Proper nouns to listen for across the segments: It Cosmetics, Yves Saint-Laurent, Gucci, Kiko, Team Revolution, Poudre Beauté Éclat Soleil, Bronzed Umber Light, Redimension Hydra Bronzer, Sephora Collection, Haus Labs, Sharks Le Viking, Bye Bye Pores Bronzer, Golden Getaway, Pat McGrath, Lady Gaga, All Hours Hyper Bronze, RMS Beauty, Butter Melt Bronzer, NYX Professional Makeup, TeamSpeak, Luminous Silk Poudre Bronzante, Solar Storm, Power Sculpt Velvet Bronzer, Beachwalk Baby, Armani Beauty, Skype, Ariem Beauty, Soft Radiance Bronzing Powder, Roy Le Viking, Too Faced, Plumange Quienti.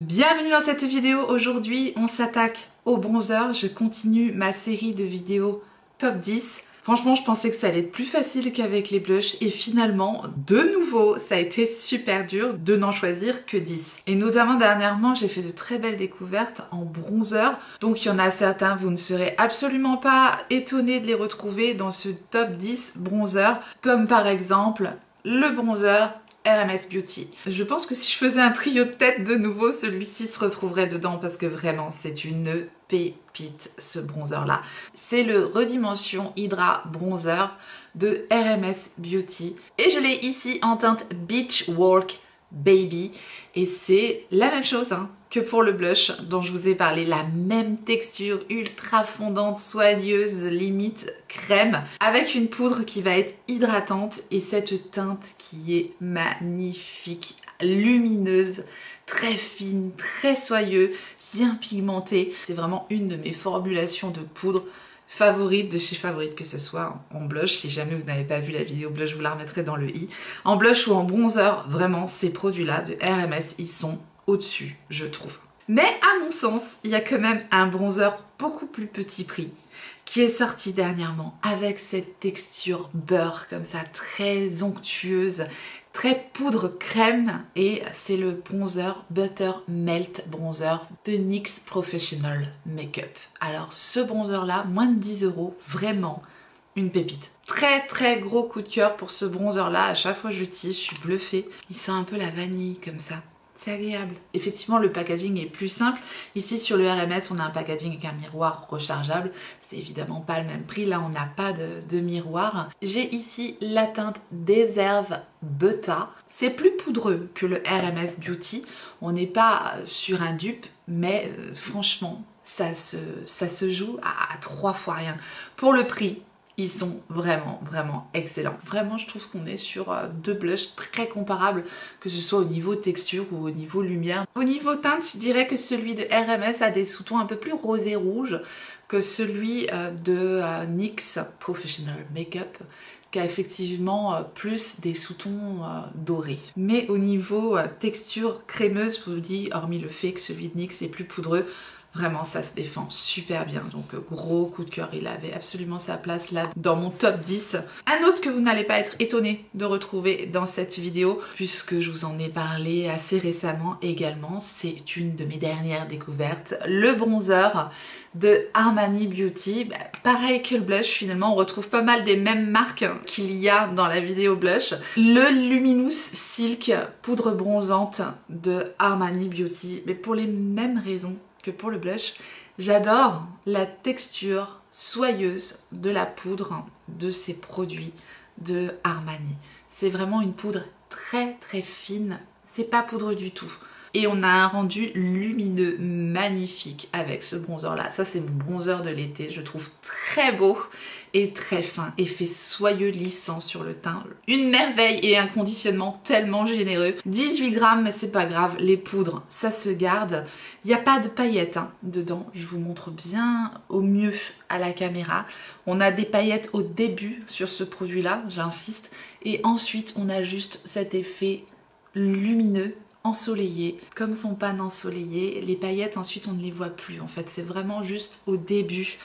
Bienvenue dans cette vidéo. Aujourd'hui on s'attaque au bronzer, je continue ma série de vidéos top 10. Franchement je pensais que ça allait être plus facile qu'avec les blushs et finalement de nouveau ça a été super dur de n'en choisir que 10. Et notamment dernièrement j'ai fait de très belles découvertes en bronzer, donc il y en a certains vous ne serez absolument pas étonnés de les retrouver dans ce top 10 bronzer, comme par exemple le bronzer RMS Beauty. Je pense que si je faisais un trio de tête de nouveau, celui-ci se retrouverait dedans parce que vraiment c'est une pépite ce bronzer là. C'est le Redimension Hydra Bronzer de RMS Beauty et je l'ai ici en teinte Beachwalk Baby et c'est la même chose hein, que pour le blush dont je vous ai parlé, la même texture ultra fondante, soigneuse, limite crème, avec une poudre qui va être hydratante et cette teinte qui est magnifique, lumineuse, très fine, très soyeuse, bien pigmentée. C'est vraiment une de mes formulations de poudre favorite de chez Favorite, que ce soit en blush, si jamais vous n'avez pas vu la vidéo blush je vous la remettrai dans le i, en blush ou en bronzer, vraiment ces produits là de RMS ils sont au-dessus je trouve. Mais à mon sens il y a quand même un bronzer beaucoup plus petit prix qui est sorti dernièrement avec cette texture beurre comme ça, très onctueuse, très poudre crème, et c'est le bronzer Butter Melt Bronzer de NYX Professional Makeup. Alors ce bronzer là, moins de 10 €, vraiment une pépite. Très très gros coup de cœur pour ce bronzer là, à chaque fois que j'utilise je suis bluffée. Il sent un peu la vanille comme ça. C'est agréable. Effectivement le packaging est plus simple. Ici sur le RMS on a un packaging avec un miroir rechargeable. C'est évidemment pas le même prix. Là on n'a pas de miroir. J'ai ici la teinte Deserve Beta. C'est plus poudreux que le RMS Beauty. On n'est pas sur un dupe mais franchement ça se joue à 3 fois rien. Pour le prix ils sont vraiment, vraiment excellents. Vraiment, je trouve qu'on est sur 2 blushs très comparables, que ce soit au niveau texture ou au niveau lumière. Au niveau teinte, je dirais que celui de RMS a des sous-tons un peu plus rosé-rouge que celui de NYX Professional Makeup, qui a effectivement plus des sous-tons dorés. Mais au niveau texture crémeuse, je vous dis, hormis le fait que celui de NYX est plus poudreux, vraiment ça se défend super bien, donc gros coup de cœur, il avait absolument sa place là dans mon top 10. Un autre que vous n'allez pas être étonné de retrouver dans cette vidéo puisque je vous en ai parlé assez récemment également, c'est une de mes dernières découvertes, le bronzer de Armani Beauty. Bah, pareil que le blush finalement, on retrouve pas mal des mêmes marques qu'il y a dans la vidéo blush. Le Luminous Silk Poudre Bronzante de Armani Beauty, mais pour les mêmes raisons que pour le blush, j'adore la texture soyeuse de la poudre de ces produits de Armani. C'est vraiment une poudre très très fine, c'est pas poudre du tout. Et on a un rendu lumineux magnifique avec ce bronzer là. Ça c'est mon bronzer de l'été, je trouve très beau et très fin, effet soyeux lissant sur le teint. Une merveille et un conditionnement tellement généreux. 18 grammes mais c'est pas grave, les poudres ça se garde. Il n'y a pas de paillettes hein, dedans, je vous montre bien au mieux à la caméra. On a des paillettes au début sur ce produit là, j'insiste. Et ensuite on a juste cet effet lumineux ensoleillé, comme son pan ensoleillé. Les paillettes ensuite on ne les voit plus en fait, c'est vraiment juste au début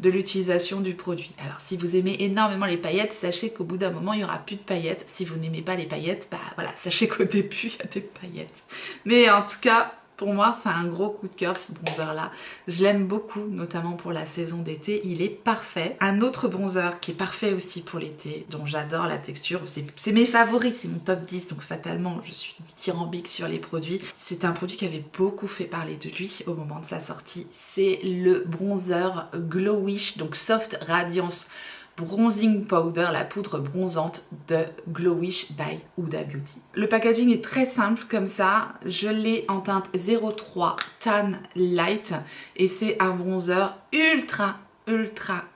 de l'utilisation du produit. Alors si vous aimez énormément les paillettes, sachez qu'au bout d'un moment il n'y aura plus de paillettes. Si vous n'aimez pas les paillettes, bah voilà, sachez qu'au début il y a des paillettes. Mais en tout cas pour moi c'est un gros coup de cœur ce bronzer là, je l'aime beaucoup notamment pour la saison d'été, il est parfait. Un autre bronzer qui est parfait aussi pour l'été, dont j'adore la texture, c'est mes favoris, c'est mon top 10 donc fatalement je suis dithyrambique sur les produits. C'est un produit qui avait beaucoup fait parler de lui au moment de sa sortie, c'est le bronzer Glowish, donc Soft Radiance Bronzing Powder, la poudre bronzante de Glowish by Huda Beauty. Le packaging est très simple comme ça, je l'ai en teinte 03 Tan Light et c'est un bronzer ultra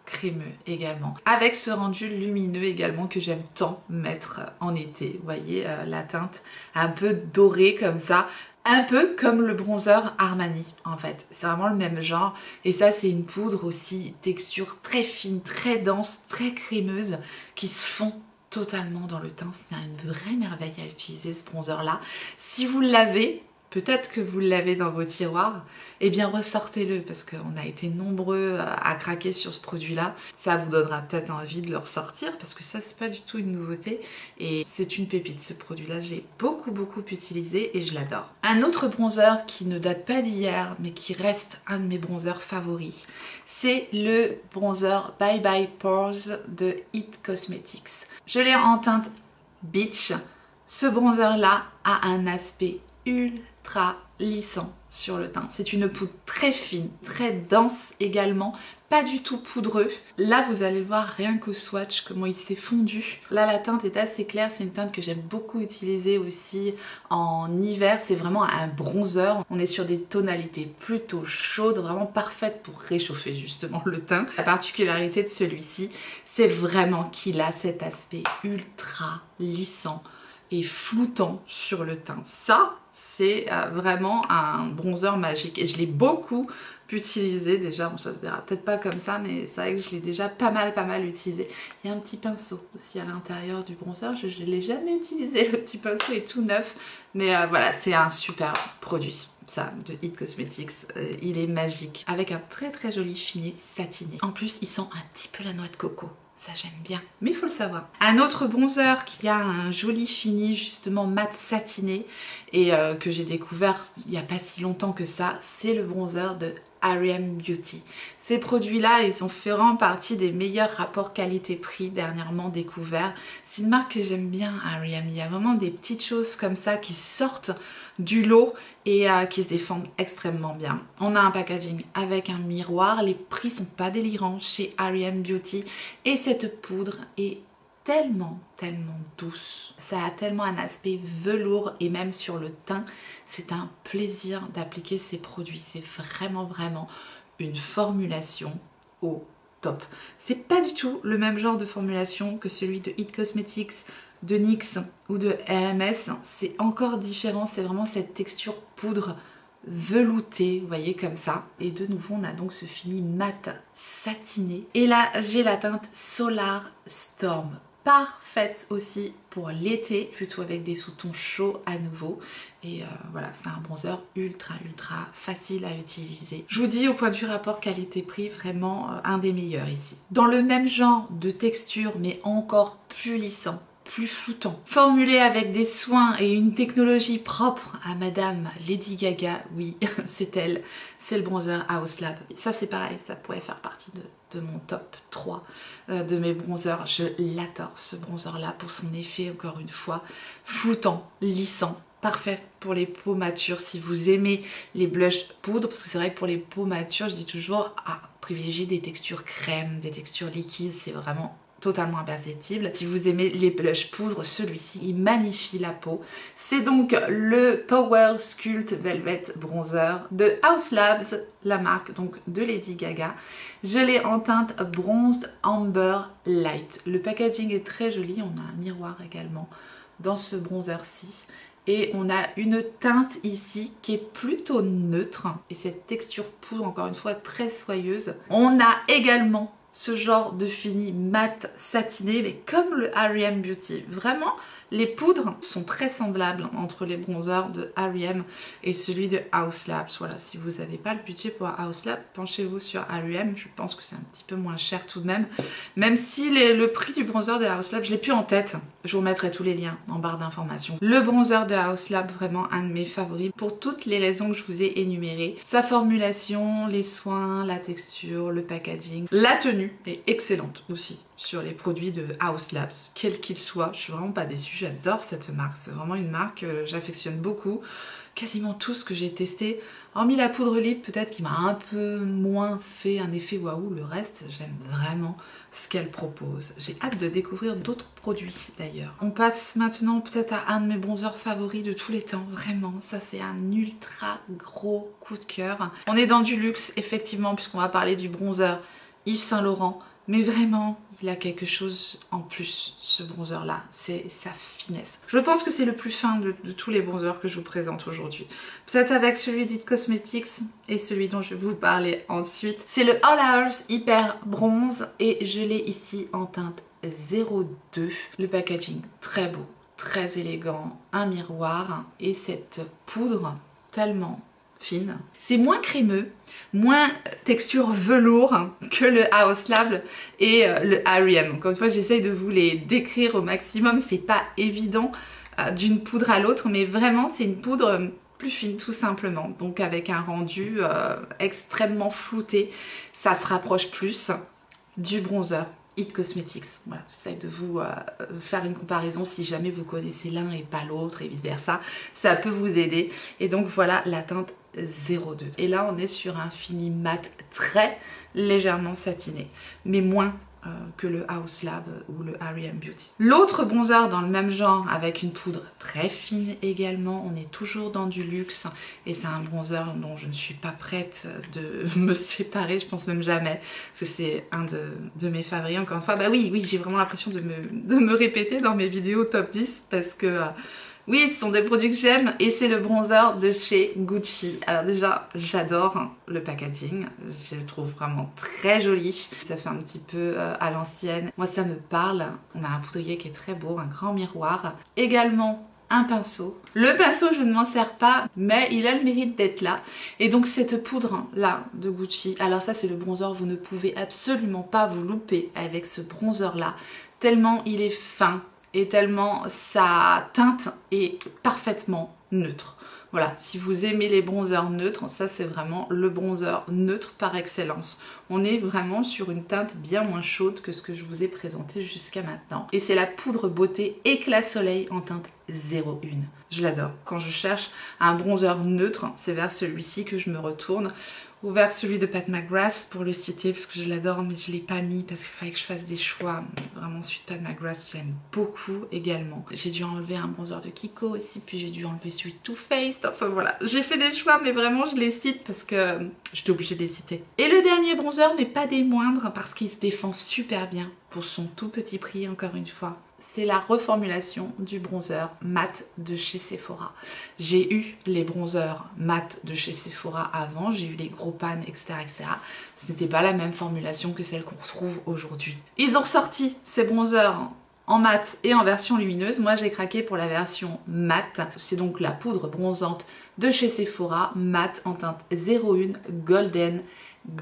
crémeux également, avec ce rendu lumineux également que j'aime tant mettre en été. Vous voyez la teinte un peu dorée comme ça, un peu comme le bronzer Armani en fait, c'est vraiment le même genre. Et ça c'est une poudre aussi, texture très fine, très dense, très crémeuse, qui se fond totalement dans le teint. C'est une vraie merveille à utiliser ce bronzer là. Si vous l'avez, peut-être que vous l'avez dans vos tiroirs, eh bien ressortez-le parce qu'on a été nombreux à craquer sur ce produit-là. Ça vous donnera peut-être envie de le ressortir parce que ça, c'est pas du tout une nouveauté et c'est une pépite. Ce produit-là, j'ai beaucoup utilisé et je l'adore. Un autre bronzer qui ne date pas d'hier mais qui reste un de mes bronzers favoris, c'est le bronzer Bye Bye Pores de It Cosmetics. Je l'ai en teinte Beach. Ce bronzer-là a un aspect ultra lissant sur le teint. C'est une poudre très fine, très dense également, pas du tout poudreux. Là, vous allez le voir rien qu'au swatch, comment il s'est fondu. Là, la teinte est assez claire. C'est une teinte que j'aime beaucoup utiliser aussi en hiver. C'est vraiment un bronzer. On est sur des tonalités plutôt chaudes, vraiment parfaites pour réchauffer justement le teint. La particularité de celui-ci, c'est vraiment qu'il a cet aspect ultra lissant et floutant sur le teint. Ça, c'est vraiment un bronzer magique et je l'ai beaucoup utilisé déjà. Bon, ça se verra peut-être pas comme ça, mais c'est vrai que je l'ai déjà pas mal utilisé. Il y a un petit pinceau aussi à l'intérieur du bronzer. Je ne l'ai jamais utilisé, le petit pinceau est tout neuf, mais voilà, c'est un super produit. Ça, de It Cosmetics, il est magique avec un très joli finier satiné. En plus, il sent un petit peu la noix de coco. Ça, j'aime bien, mais il faut le savoir. Un autre bronzer qui a un joli fini justement mat satiné et que j'ai découvert il n'y a pas si longtemps que ça, c'est le bronzer de Ariem Beauty. Ces produits-là, ils ont fait partie des meilleurs rapports qualité-prix dernièrement découverts. C'est une marque que j'aime bien, Ariem. Il y a vraiment des petites choses comme ça qui sortent du lot et qui se défendent extrêmement bien. On a un packaging avec un miroir. Les prix sont pas délirants chez Ariem Beauty. Et cette poudre est tellement douce. Ça a tellement un aspect velours et même sur le teint, c'est un plaisir d'appliquer ces produits. C'est vraiment une formulation au top. C'est pas du tout le même genre de formulation que celui de It Cosmetics, de NYX ou de RMS. C'est encore différent, c'est vraiment cette texture poudre velouté, vous voyez, comme ça. Et de nouveau, on a donc ce fini mat satiné. Et là, j'ai la teinte Solar Storm. Parfaite aussi pour l'été, plutôt avec des sous-tons chauds à nouveau. Et voilà, c'est un bronzer ultra facile à utiliser. Je vous dis, au point de vue rapport qualité-prix, vraiment un des meilleurs ici. Dans le même genre de texture, mais encore plus lissant, plus floutant, formulé avec des soins et une technologie propre à madame Lady Gaga, oui, c'est elle, c'est le bronzer Haus Labs. Ça, c'est pareil, ça pourrait faire partie de mon top 3 de mes bronzers. Je l'adore, ce bronzer là pour son effet, encore une fois, floutant, lissant, parfait pour les peaux matures. Si vous aimez les blushs poudre, parce que c'est vrai que pour les peaux matures, je dis toujours à privilégier des textures crème, des textures liquides, c'est vraiment totalement imperceptible. Si vous aimez les blushs poudre, celui-ci, il magnifie la peau. C'est donc le Power Sculpt Velvet Bronzer de Haus Labs, la marque donc de Lady Gaga. Je l'ai en teinte Bronzed Umber Light. Le packaging est très joli, on a un miroir également dans ce bronzer-ci. Et on a une teinte ici qui est plutôt neutre. Et cette texture poudre, encore une fois, très soyeuse. On a également ce genre de fini mat satiné, mais comme le Ariem Beauty. Vraiment, les poudres sont très semblables entre les bronzers de Ariem et celui de Haus Labs. Voilà, si vous n'avez pas le budget pour Haus Labs, penchez-vous sur Ariem. Je pense que c'est un petit peu moins cher tout de même. Même si le prix du bronzer de Haus Labs, je l'ai plus en tête. Je vous remettrai tous les liens en barre d'informations. Le bronzer de Haus Labs, vraiment un de mes favoris pour toutes les raisons que je vous ai énumérées. Sa formulation, les soins, la texture, le packaging, la tenue est excellente aussi sur les produits de Haus Labs, quels qu'ils soient. Je suis vraiment pas déçue, j'adore cette marque. C'est vraiment une marque que j'affectionne beaucoup. Quasiment tout ce que j'ai testé, hormis la poudre lip peut-être qui m'a un peu moins fait un effet waouh, le reste, j'aime vraiment ce qu'elle propose. J'ai hâte de découvrir d'autres produits d'ailleurs. On passe maintenant peut-être à un de mes bronzers favoris de tous les temps, vraiment. Ça, c'est un ultra gros coup de cœur. On est dans du luxe effectivement, puisqu'on va parler du bronzer Yves Saint-Laurent, mais vraiment, il a quelque chose en plus, ce bronzer-là, c'est sa finesse. Je pense que c'est le plus fin de tous les bronzers que je vous présente aujourd'hui. Peut-être avec celui d'It Cosmetics et celui dont je vais vous parler ensuite. C'est le All Hours Hyper Bronze et je l'ai ici en teinte 02. Le packaging, très beau, très élégant, un miroir et cette poudre tellement fine. C'est moins crémeux, moins texture velours que le Haus Labs et le Ariem. Comme toi, j'essaye de vous les décrire au maximum. C'est pas évident d'une poudre à l'autre, mais vraiment, c'est une poudre plus fine tout simplement. Donc avec un rendu extrêmement flouté, ça se rapproche plus du bronzer It Cosmetics. Voilà, j'essaie de vous faire une comparaison si jamais vous connaissez l'un et pas l'autre et vice versa, ça peut vous aider. Et donc voilà la teinte 02. Et là on est sur un fini mat très légèrement satiné, mais moins que le Haus Labs ou le Ariem Beauty. L'autre bronzer dans le même genre avec une poudre très fine également, on est toujours dans du luxe et c'est un bronzer dont je ne suis pas prête de me séparer, je pense même jamais, parce que c'est un de mes favoris. Encore une fois, bah oui, j'ai vraiment l'impression de me répéter dans mes vidéos top 10 parce que... oui, ce sont des produits que j'aime et c'est le bronzer de chez Gucci. Alors déjà, j'adore le packaging, je le trouve vraiment très joli. Ça fait un petit peu à l'ancienne. Moi, ça me parle. On a un poudrier qui est très beau, un grand miroir. Également, un pinceau. Le pinceau, je ne m'en sers pas, mais il a le mérite d'être là. Et donc cette poudre-là de Gucci, alors ça c'est le bronzer, vous ne pouvez absolument pas vous louper avec ce bronzer-là, tellement il est fin. Et tellement sa teinte est parfaitement neutre. Voilà, si vous aimez les bronzers neutres, ça c'est vraiment le bronzer neutre par excellence. On est vraiment sur une teinte bien moins chaude que ce que je vous ai présenté jusqu'à maintenant. Et c'est la poudre beauté éclat soleil en teinte 01. Je l'adore. Quand je cherche un bronzer neutre, c'est vers celui-ci que je me retourne. Ou vers celui de Pat McGrath pour le citer parce que je l'adore mais je ne l'ai pas mis parce qu'il fallait que je fasse des choix. Vraiment celui de Pat McGrath j'aime beaucoup également. J'ai dû enlever un bronzer de Kiko aussi, puis j'ai dû enlever celui de Too Faced. Enfin voilà, j'ai fait des choix mais vraiment je les cite parce que j'étais obligée de les citer. Et le dernier bronzer mais pas des moindres parce qu'il se défend super bien pour son tout petit prix encore une fois. C'est la reformulation du bronzer mat de chez Sephora. J'ai eu les bronzers mat de chez Sephora avant, j'ai eu les gros pannes, etc. etc. Ce n'était pas la même formulation que celle qu'on retrouve aujourd'hui. Ils ont ressorti ces bronzers en mat et en version lumineuse. Moi j'ai craqué pour la version mat. C'est donc la poudre bronzante de chez Sephora, mat en teinte 01 Golden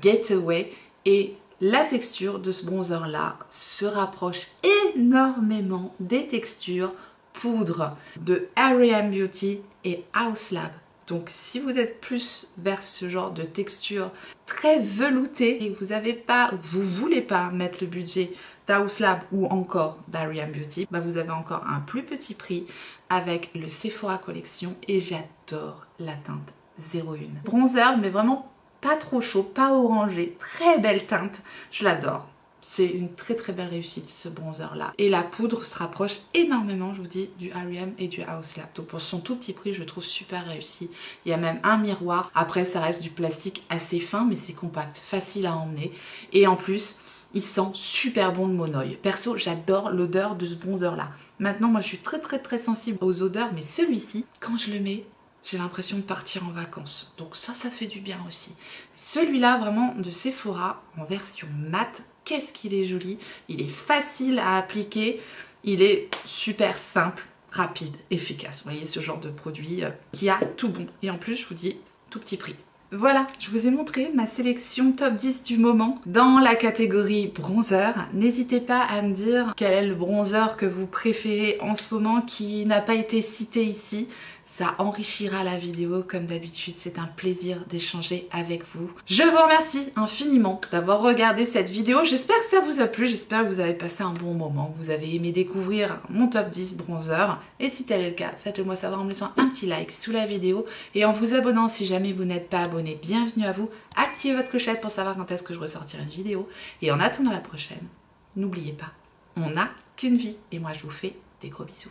Getaway. Et la texture de ce bronzer là se rapproche énormément des textures poudre de Ariem Beauty et Haus Labs. Donc si vous êtes plus vers ce genre de texture très veloutée et que vous n'avez pas, vous voulez pas mettre le budget d'Haus Labs ou encore d'Ariem Beauty, bah vous avez encore un plus petit prix avec le Sephora Collection et j'adore la teinte 01. Bronzer mais vraiment pas trop chaud, pas orangé, très belle teinte, je l'adore. C'est une très très belle réussite ce bronzer là. Et la poudre se rapproche énormément, je vous dis, du Ariem et du Haus Labs. Donc pour son tout petit prix, je trouve super réussi. Il y a même un miroir. Après ça reste du plastique assez fin mais c'est compact, facile à emmener. Et en plus, il sent super bon de mon oeil. Perso, j'adore l'odeur de ce bronzer là. Maintenant moi je suis très très très sensible aux odeurs mais celui-ci, quand je le mets, j'ai l'impression de partir en vacances. Donc ça, ça fait du bien aussi. Celui-là, vraiment, de Sephora, en version mat, qu'est-ce qu'il est joli. Il est facile à appliquer. Il est super simple, rapide, efficace. Vous voyez, ce genre de produit qui a tout bon. Et en plus, je vous dis, tout petit prix. Voilà, je vous ai montré ma sélection top 10 du moment dans la catégorie bronzer. N'hésitez pas à me dire quel est le bronzer que vous préférez en ce moment qui n'a pas été cité ici. Ça enrichira la vidéo comme d'habitude, c'est un plaisir d'échanger avec vous. Je vous remercie infiniment d'avoir regardé cette vidéo, j'espère que ça vous a plu, j'espère que vous avez passé un bon moment, que vous avez aimé découvrir mon top 10 bronzer. Et si tel est le cas, faites-le moi savoir en me laissant un petit like sous la vidéo et en vous abonnant si jamais vous n'êtes pas abonné. Bienvenue à vous, activez votre clochette pour savoir quand est-ce que je ressortirai une vidéo. Et en attendant la prochaine, n'oubliez pas, on n'a qu'une vie et moi je vous fais des gros bisous.